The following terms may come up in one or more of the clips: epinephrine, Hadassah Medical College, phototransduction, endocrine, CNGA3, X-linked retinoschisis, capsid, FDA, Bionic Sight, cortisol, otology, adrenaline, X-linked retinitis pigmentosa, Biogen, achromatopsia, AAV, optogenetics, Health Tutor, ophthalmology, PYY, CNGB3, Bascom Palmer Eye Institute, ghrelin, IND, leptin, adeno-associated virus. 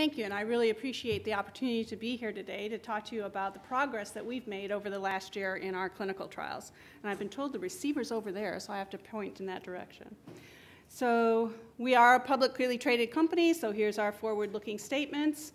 Thank you, and I really appreciate the opportunity to be here today to talk to you about the progress that we've made over the last year in our clinical trials. And I've been told the receiver's over there, so I have to point in that direction. So we are a publicly traded company, so here's our forward-looking statements.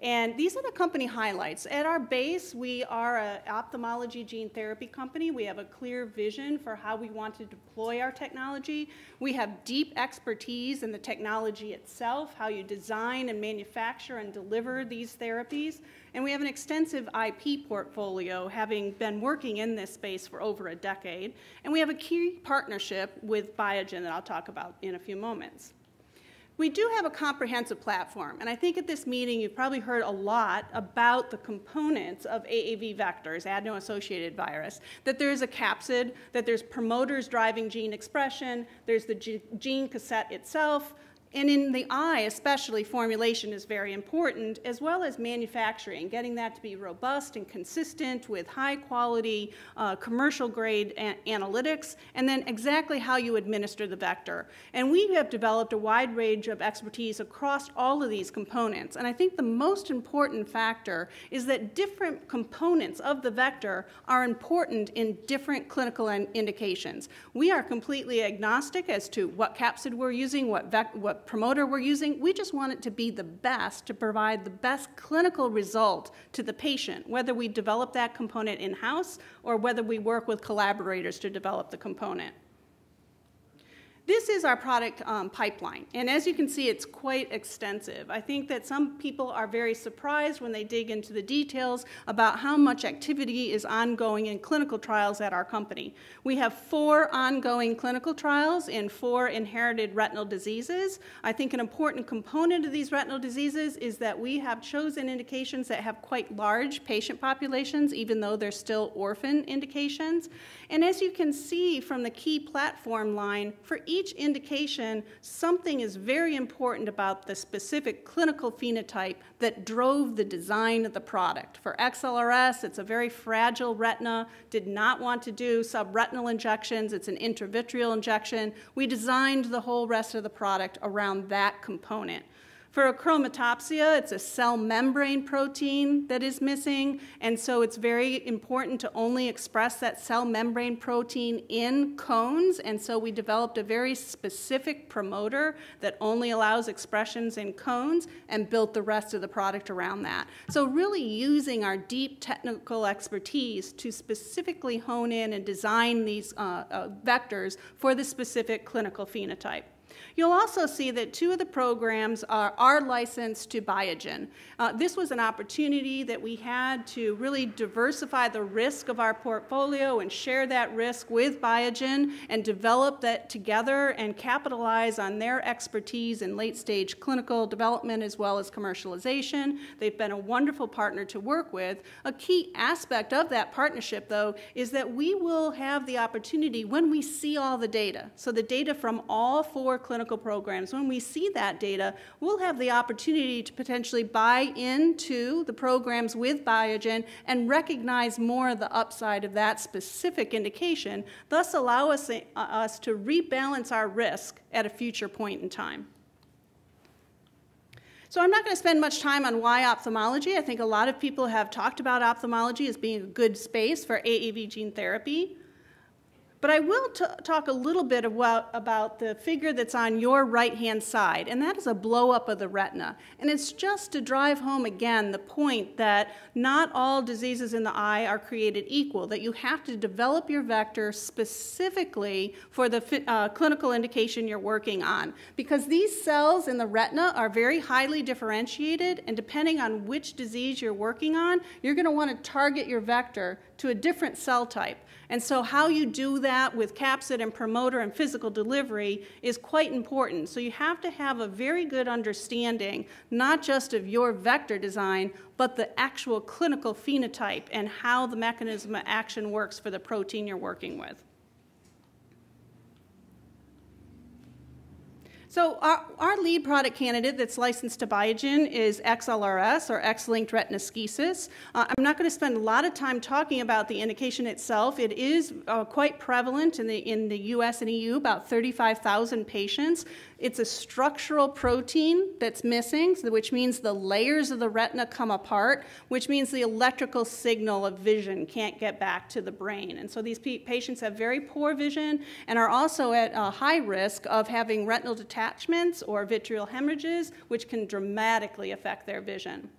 And these are the company highlights. At our base, we are an ophthalmology gene therapy company. We have a clear vision for how we want to deploy our technology. We have deep expertise in the technology itself, how you design and manufacture and deliver these therapies. And we have an extensive IP portfolio, having been working in this space for over a decade. And we have a key partnership with Biogen that I'll talk about in a few moments. We do have a comprehensive platform, and I think at this meeting you've probably heard a lot about the components of AAV vectors, adeno-associated virus, that there's a capsid, that there's promoters driving gene expression, there's the gene cassette itself, and in the eye especially, formulation is very important, as well as manufacturing, getting that to be robust and consistent with high-quality commercial-grade analytics, and then exactly how you administer the vector. And we have developed a wide range of expertise across all of these components. And I think the most important factor is that different components of the vector are important in different clinical indications. We are completely agnostic as to what capsid we're using, what promoter we're using. We just want it to be the best to provide the best clinical result to the patient, whether we develop that component in-house or whether we work with collaborators to develop the component. This is our product pipeline, and as you can see, it's quite extensive. I think that some people are very surprised when they dig into the details about how much activity is ongoing in clinical trials at our company. We have 4 ongoing clinical trials in 4 inherited retinal diseases. I think an important component of these retinal diseases is that we have chosen indications that have quite large patient populations, even though they're still orphan indications. And as you can see from the key platform line, for each indication, something is very important about the specific clinical phenotype that drove the design of the product. For XLRS, it's a very fragile retina, did not want to do subretinal injections, it's an intravitreal injection. We designed the whole rest of the product around that component. For achromatopsia, it's a cell membrane protein that is missing, and so it's very important to only express that cell membrane protein in cones, and so we developed a very specific promoter that only allows expressions in cones and built the rest of the product around that. So really using our deep technical expertise to specifically hone in and design these vectors for the specific clinical phenotype. You'll also see that 2 of the programs are licensed to Biogen. This was an opportunity that we had to really diversify the risk of our portfolio and share that risk with Biogen and develop that together and capitalize on their expertise in late-stage clinical development as well as commercialization. They've been a wonderful partner to work with. A key aspect of that partnership, though, is that we will have the opportunity when we see all the data, so the data from all 4 clinical programs, when we see that data, we'll have the opportunity to potentially buy into the programs with Biogen and recognize more of the upside of that specific indication, thus allow us to rebalance our risk at a future point in time. So I'm not going to spend much time on why ophthalmology. I think a lot of people have talked about ophthalmology as being a good space for AAV gene therapy. But I will talk a little bit about the figure that's on your right-hand side, and that is a blow-up of the retina. And it's just to drive home again the point that not all diseases in the eye are created equal, that you have to develop your vector specifically for the clinical indication you're working on. Because these cells in the retina are very highly differentiated, and depending on which disease you're working on, you're going to want to target your vector to a different cell type. And so how you do that with capsid and promoter and physical delivery is quite important. So you have to have a very good understanding, not just of your vector design, but the actual clinical phenotype and how the mechanism of action works for the protein you're working with. So our lead product candidate that's licensed to Biogen is XLRS, or X-linked retinoschisis. I'm not going to spend a lot of time talking about the indication itself. It is quite prevalent in the US and EU, about 35,000 patients. It's a structural protein that's missing, which means the layers of the retina come apart, which means the electrical signal of vision can't get back to the brain. And so these patients have very poor vision and are also at a high risk of having retinal detachments or vitreal hemorrhages, which can dramatically affect their vision.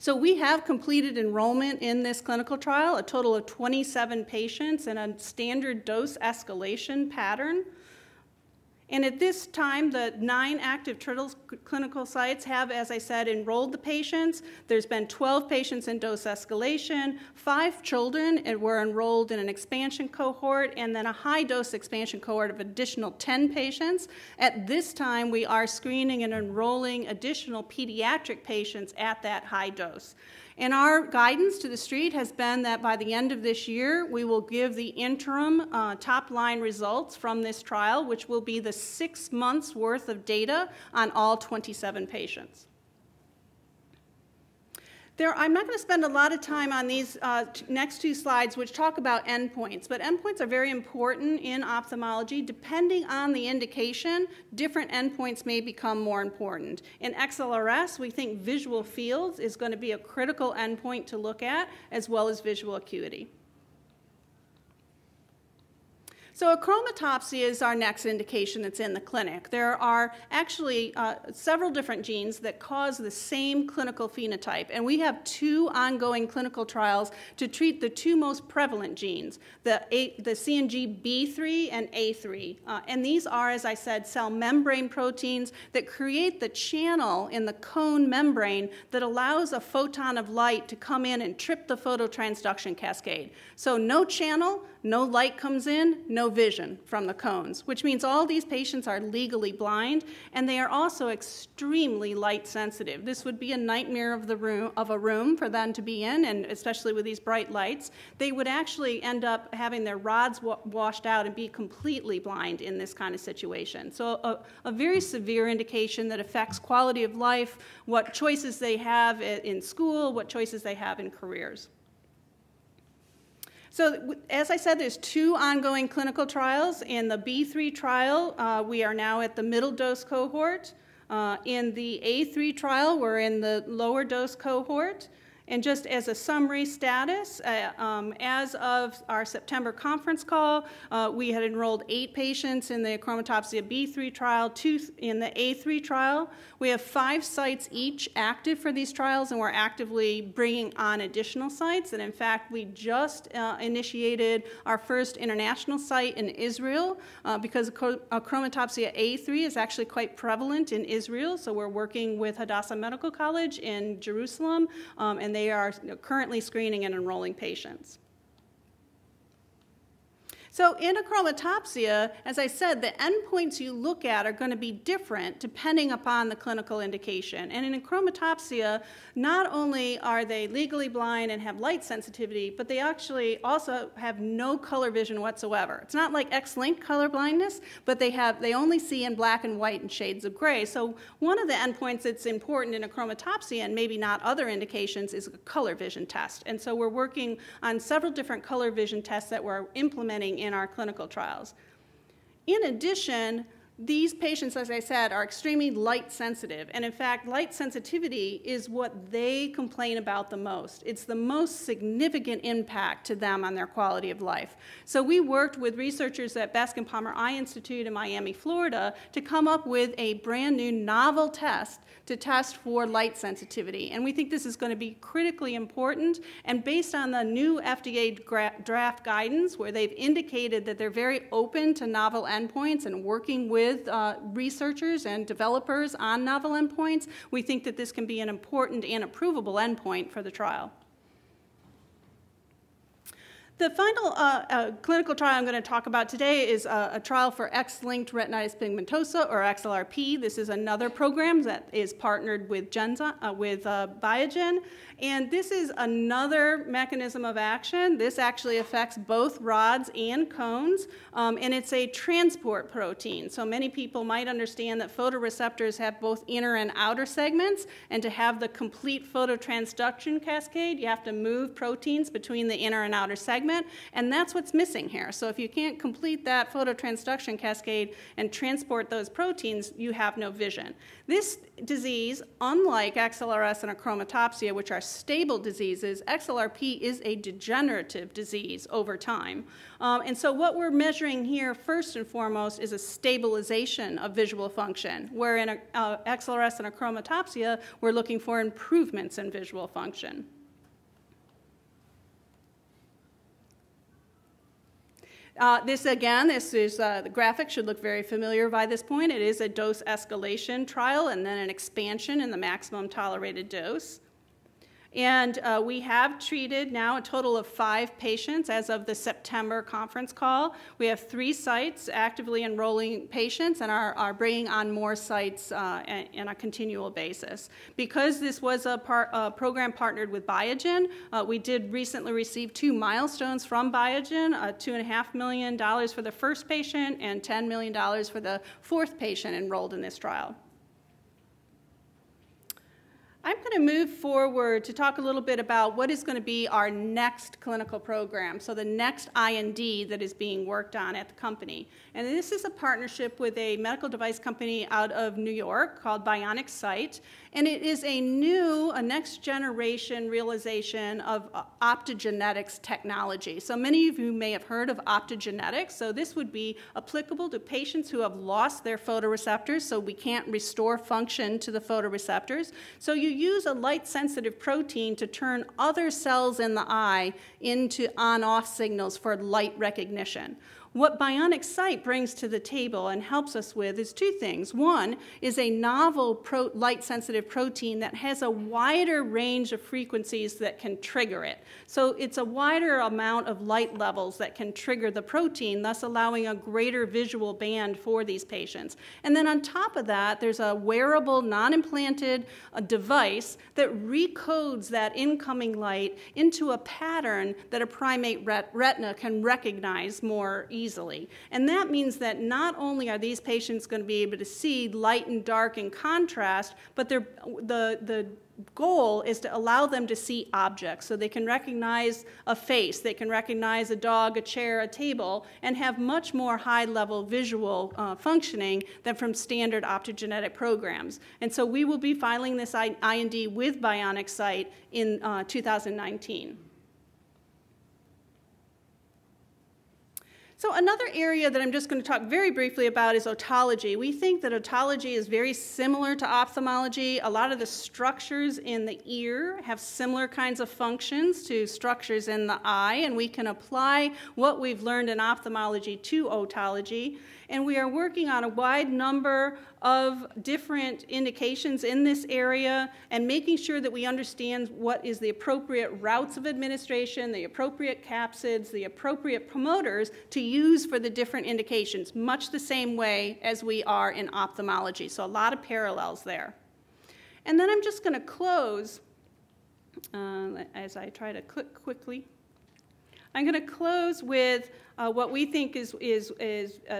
So we have completed enrollment in this clinical trial, a total of 27 patients in a standard dose escalation pattern. And at this time, the 9 active TURTLE clinical sites have, as I said, enrolled the patients. There's been 12 patients in dose escalation, 5 children were enrolled in an expansion cohort, and then a high-dose expansion cohort of additional 10 patients. At this time, we are screening and enrolling additional pediatric patients at that high dose. And our guidance to the street has been that by the end of this year, we will give the interim top-line results from this trial, which will be the 6 months' worth of data on all 27 patients. I'm not going to spend a lot of time on these next 2 slides, which talk about endpoints, but endpoints are very important in ophthalmology. Depending on the indication, different endpoints may become more important. In XLRS, we think visual fields is going to be a critical endpoint to look at, as well as visual acuity. So achromatopsia is our next indication that's in the clinic. There are actually several different genes that cause the same clinical phenotype, and we have 2 ongoing clinical trials to treat the 2 most prevalent genes, the CNGB3 and A3. And these are, as I said, cell membrane proteins that create the channel in the cone membrane that allows a photon of light to come in and trip the phototransduction cascade. So no channel, no light comes in, no vision from the cones, which means all these patients are legally blind, and they are also extremely light sensitive. This would be a nightmare of a room for them to be in, and especially with these bright lights. They would actually end up having their rods washed out and be completely blind in this kind of situation. So a very severe indication that affects quality of life, what choices they have in school, what choices they have in careers. So as I said, there's 2 ongoing clinical trials. In the B3 trial, we are now at the middle dose cohort. In the A3 trial, we're in the lower dose cohort. And just as a summary status, as of our September conference call, we had enrolled 8 patients in the achromatopsia B3 trial, 2 in the A3 trial. We have 5 sites each active for these trials, and we're actively bringing on additional sites. And in fact, we just initiated our first international site in Israel because achromatopsia A3 is actually quite prevalent in Israel. So we're working with Hadassah Medical College in Jerusalem, and they are currently screening and enrolling patients. So in achromatopsia, as I said, the endpoints you look at are going to be different depending upon the clinical indication. And in achromatopsia, not only are they legally blind and have light sensitivity, but they actually also have no color vision whatsoever. It's not like X-linked color blindness, but they only see in black and white and shades of gray. So one of the endpoints that's important in achromatopsia and maybe not other indications is a color vision test. And so we're working on several different color vision tests that we're implementing in our clinical trials. In addition, these patients, as I said, are extremely light sensitive, and in fact, light sensitivity is what they complain about the most. It's the most significant impact to them on their quality of life. So we worked with researchers at Bascom Palmer Eye Institute in Miami, Florida, to come up with a brand new novel test to test for light sensitivity, and we think this is going to be critically important. And based on the new FDA draft guidance, where they've indicated that they're very open to novel endpoints and working with researchers and developers on novel endpoints, we think that this can be an important and approvable endpoint for the trial. The final clinical trial I'm going to talk about today is a trial for X-linked retinitis pigmentosa, or XLRP. This is another program that is partnered with Biogen, and this is another mechanism of action. This actually affects both rods and cones, and it's a transport protein. So many people might understand that photoreceptors have both inner and outer segments, and to have the complete phototransduction cascade, you have to move proteins between the inner and outer segments. pigment, and that's what's missing here. So if you can't complete that phototransduction cascade and transport those proteins, you have no vision. This disease, unlike XLRS and achromatopsia, which are stable diseases, XLRP is a degenerative disease over time. And so what we're measuring here first and foremost is a stabilization of visual function, where in XLRS and achromatopsia, we're looking for improvements in visual function. This is the graphic should look very familiar by this point. It is a dose escalation trial and then an expansion in the maximum tolerated dose. And we have treated now a total of 5 patients as of the September conference call. We have 3 sites actively enrolling patients and are bringing on more sites on a continual basis. Because this was a program partnered with Biogen, we did recently receive 2 milestones from Biogen, $2.5 million for the first patient and $10 million for the 4th patient enrolled in this trial. I'm going to move forward to talk a little bit about what is going to be our next clinical program, so the next IND that is being worked on at the company. And this is a partnership with a medical device company out of New York called Bionic Sight, and it is a next generation realization of optogenetics technology. So many of you may have heard of optogenetics, so this would be applicable to patients who have lost their photoreceptors, so we can't restore function to the photoreceptors. So you use a light-sensitive protein to turn other cells in the eye into on-off signals for light recognition. What Bionic Sight brings to the table and helps us with is 2 things. One is a novel light-sensitive protein that has a wider range of frequencies that can trigger it. So it's a wider amount of light levels that can trigger the protein, thus allowing a greater visual band for these patients. And then on top of that, there's a wearable, non-implanted device that recodes that incoming light into a pattern that a primate retina can recognize more easily. And that means that not only are these patients going to be able to see light and dark in contrast, but the goal is to allow them to see objects. So they can recognize a face, they can recognize a dog, a chair, a table, and have much more high-level visual functioning than from standard optogenetic programs. And so we will be filing this IND with Bionic Sight in 2019. So another area that I'm just going to talk very briefly about is otology. We think that otology is very similar to ophthalmology. A lot of the structures in the ear have similar kinds of functions to structures in the eye, and we can apply what we've learned in ophthalmology to otology. And we are working on a wide number of different indications in this area and making sure that we understand what is the appropriate routes of administration, the appropriate capsids, the appropriate promoters to use for the different indications, much the same way as we are in ophthalmology. So a lot of parallels there. And then I'm just going to close, as I try to click quickly, I'm going to close with what we think is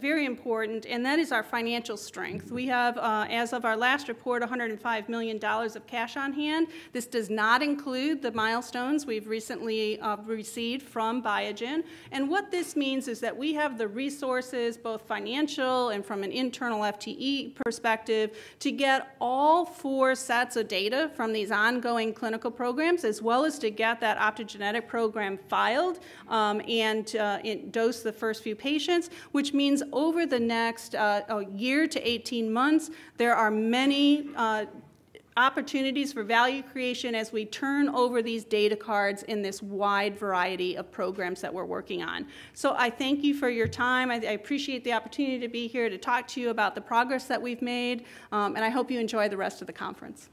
very important, and that is our financial strength. We have, as of our last report, $105 million of cash on hand. This does not include the milestones we've recently received from Biogen. And what this means is that we have the resources, both financial and from an internal FTE perspective, to get all 4 sets of data from these ongoing clinical programs, as well as to get that optogenetic program filed and dose the first few patients, which means over the next year to 18 months, there are many opportunities for value creation as we turn over these data cards in this wide variety of programs that we're working on. So I thank you for your time. I appreciate the opportunity to be here to talk to you about the progress that we've made, and I hope you enjoy the rest of the conference.